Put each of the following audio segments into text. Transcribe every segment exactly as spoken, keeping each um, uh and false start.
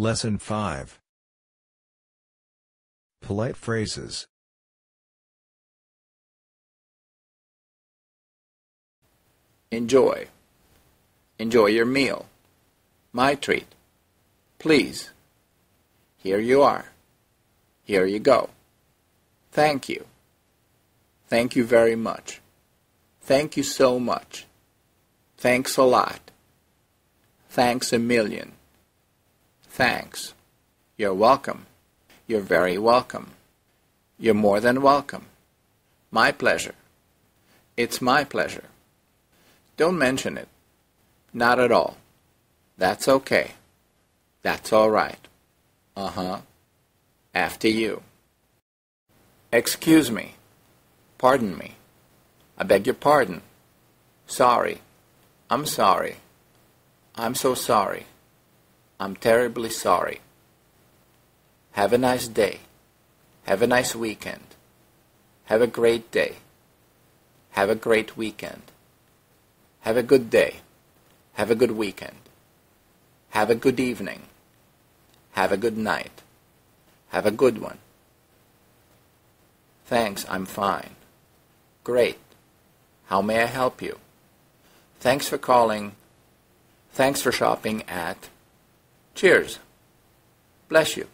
Lesson five. Polite phrases. Enjoy. Enjoy your meal. My treat. Please. Here you are. Here you go. Thank you. Thank you very much. Thank you so much. Thanks a lot. Thanks a million. Thanks. You're welcome. You're very welcome. You're more than welcome. My pleasure. It's my pleasure. Don't mention it. Not at all. That's okay. That's all right. Uh-huh. After you. Excuse me. Pardon me. I beg your pardon. Sorry. I'm sorry. I'm so sorry. I'm terribly sorry. Have a nice day. Have a nice weekend. Have a great day. Have a great weekend. Have a good day. Have a good weekend. Have a good evening. Have a good night. Have a good one. Thanks, I'm fine. Great. How may I help you? Thanks for calling. Thanks for shopping at. Cheers. Bless you.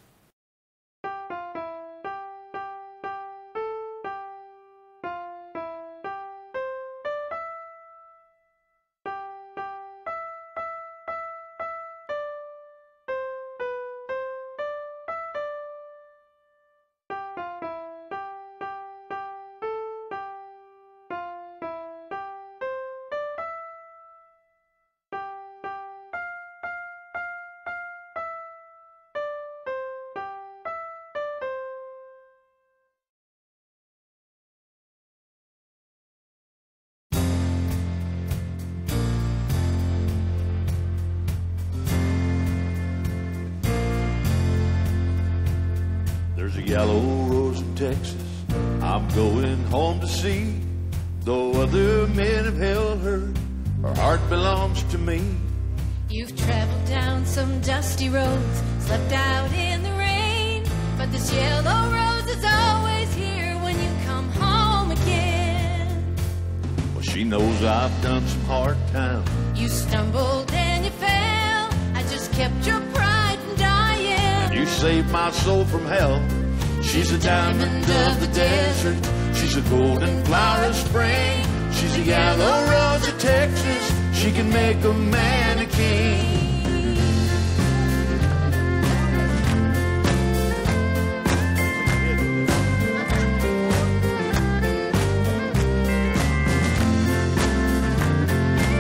There's a yellow rose in Texas I'm going home to see. Though other men have held her, her heart belongs to me. You've traveled down some dusty roads, slept out in the rain, but this yellow rose is always here when you come home again. Well, she knows I've done some hard time. You stumbled and you fell. I just kept your pride from dying. And you saved my soul from hell. She's a diamond of the desert. She's a golden flower of spring. She's a yellow rose of Texas. She can make a man a king.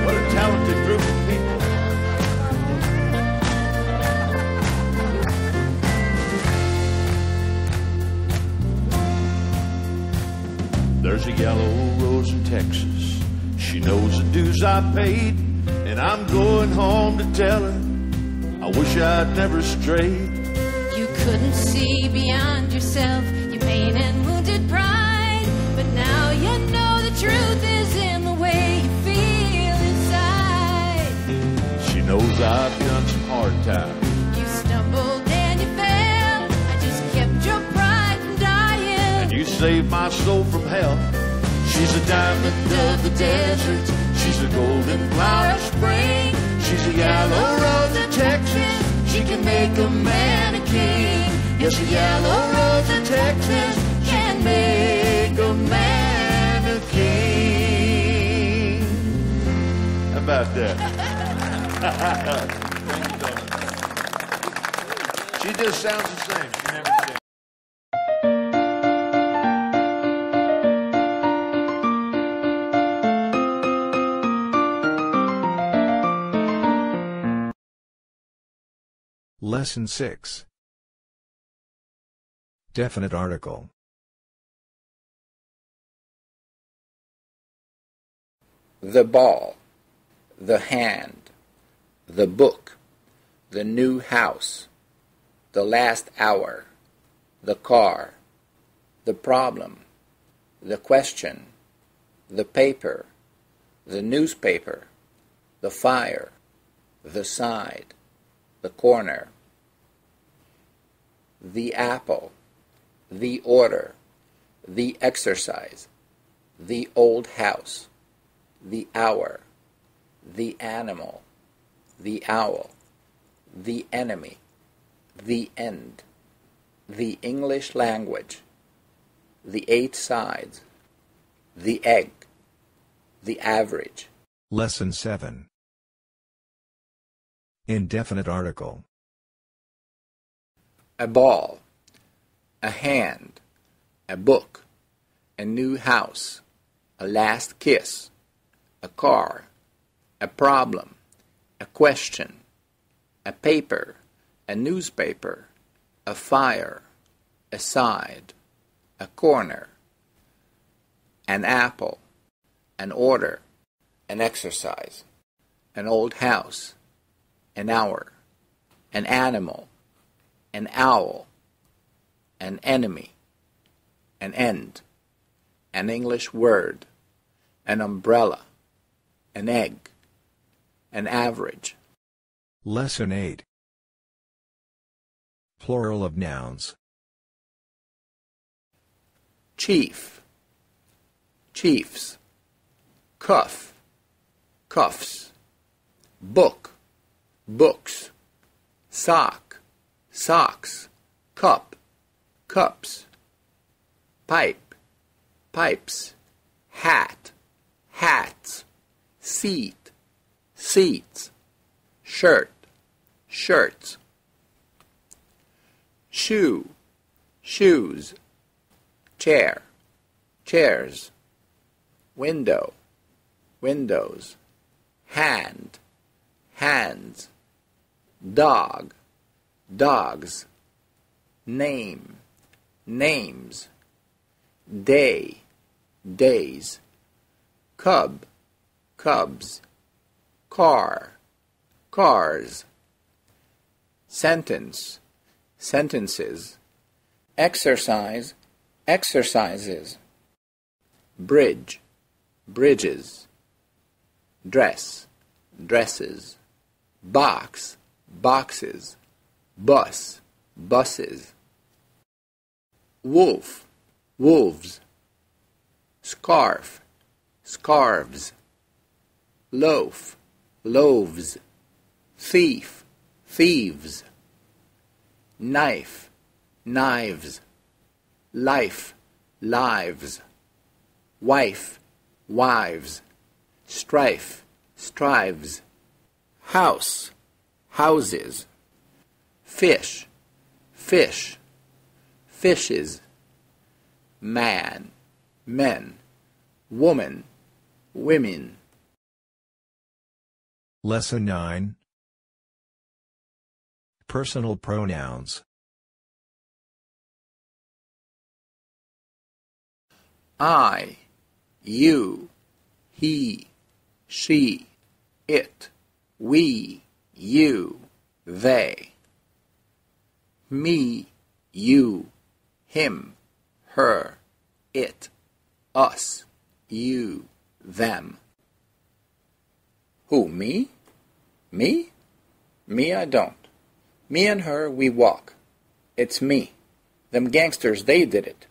What a talented group of people. There's a yellow rose in Texas. She knows the dues I paid, and I'm going home to tell her I wish I'd never strayed. You couldn't see beyond yourself, your pain and wounded pride, but now you know the truth is in the way you feel inside. She knows I've done some hard times. You stumbled and you fell. I just kept your pride from dying. And you saved my soul from hell. She's a diamond of the desert. She's a golden flower of spring. She's a yellow rose of Texas. She can make a man a king. Yes, a yellow rose of Texas can make a man a king. How about that? She just sounds the same. She never did. Lesson six. Definite article. The ball, the hand, the book, the new house, the last hour, the car, the problem, the question, the paper, the newspaper, the fire, the side, the corner, the apple, the order, the exercise, the old house, the hour, the animal, the owl, the enemy, the end, the English language, the eight sides, the egg, the average. Lesson seven. Indefinite article. A ball, a hand, a book, a new house, a last kiss, a car, a problem, a question, a paper, a newspaper, a fire, a side, a corner, an apple, an order, an exercise, an old house, an hour, an animal, an owl, an enemy, an end, an English word, an umbrella, an egg, an average. Lesson eight. Plural of nouns. Chief, chiefs, cuff, cuffs, book, books, sock, socks, cup, cups, pipe, pipes, hat, hats, seat, seats, shirt, shirts, shoe, shoes, chair, chairs, window, windows, hand, hands, dog, dogs, name, names, day, days, cub, cubs, car, cars, sentence, sentences, exercise, exercises, bridge, bridges, dress, dresses, box, boxes, bus, buses, wolf, wolves, scarf, scarves, loaf, loaves, thief, thieves, knife, knives, life, lives, wife, wives, strife, strives, house, houses, fish, fish, fishes, man, men, woman, women. Lesson nine. Personal pronouns. I, you, he, she, it, we, you, they, me, you, him, her, it, us, you, them. Who, me? Me? Me, I don't. Me and her, we walk. It's me. Them gangsters, they did it.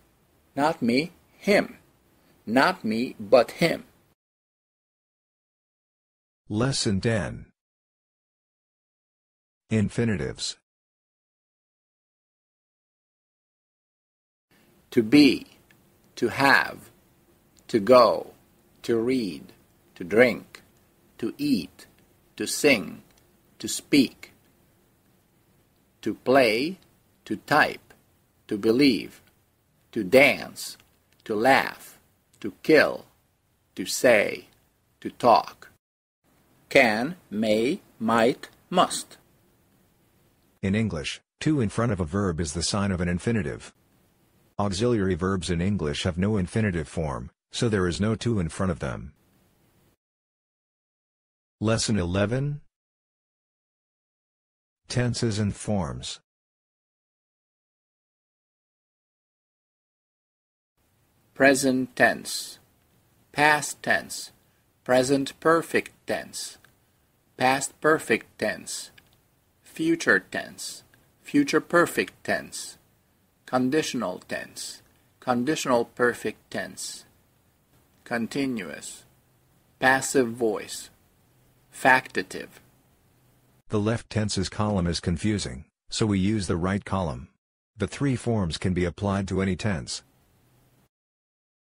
Not me, him. Not me, but him. Lesson ten. Infinitives. To be, to have, to go, to read, to drink, to eat, to sing, to speak, to play, to type, to believe, to dance, to laugh, to kill, to say, to talk. Can, may, might, must. In English, to in front of a verb is the sign of an infinitive. Auxiliary verbs in English have no infinitive form, so there is no to in front of them. Lesson eleven. Tenses and forms. Present tense, past tense, present perfect tense, past perfect tense, future tense, future perfect tense, Conditional tense, conditional perfect tense, continuous, passive voice, factative. The left tenses column is confusing, so we use the right column. The three forms can be applied to any tense.